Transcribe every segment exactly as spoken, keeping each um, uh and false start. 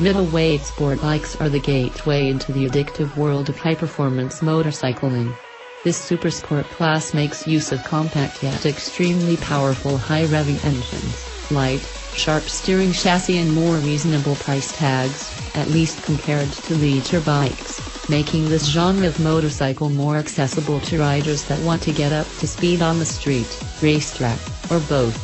Middleweight sport bikes are the gateway into the addictive world of high-performance motorcycling. This supersport class makes use of compact yet extremely powerful high-revving engines, light, sharp steering chassis and more reasonable price tags, at least compared to leisure bikes, making this genre of motorcycle more accessible to riders that want to get up to speed on the street, racetrack, or both.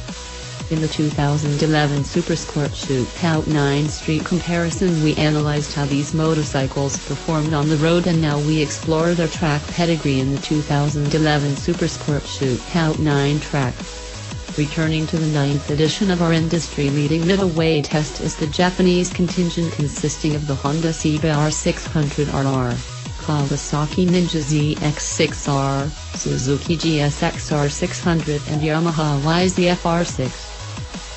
In the two thousand eleven Supersport Shootout nine Street comparison we analyzed how these motorcycles performed on the road, and now we explore their track pedigree in the two thousand eleven Supersport Shootout nine track. Returning to the ninth edition of our industry-leading middleweight test is the Japanese contingent consisting of the Honda C B R six hundred R R, Kawasaki Ninja Z X six R, Suzuki G S X R six hundred and Yamaha Y Z F R six.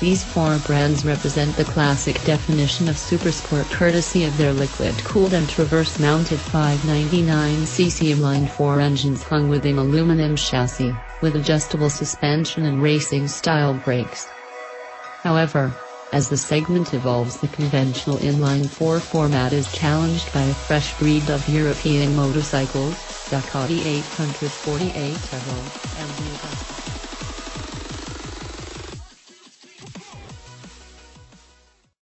These four brands represent the classic definition of supersport courtesy of their liquid-cooled and traverse-mounted five ninety-nine c c inline-four engines hung with an aluminum chassis, with adjustable suspension and racing-style brakes. However, as the segment evolves, the conventional inline-four format is challenged by a fresh breed of European motorcycles, Ducati eight forty-eight turbo, and Ducati.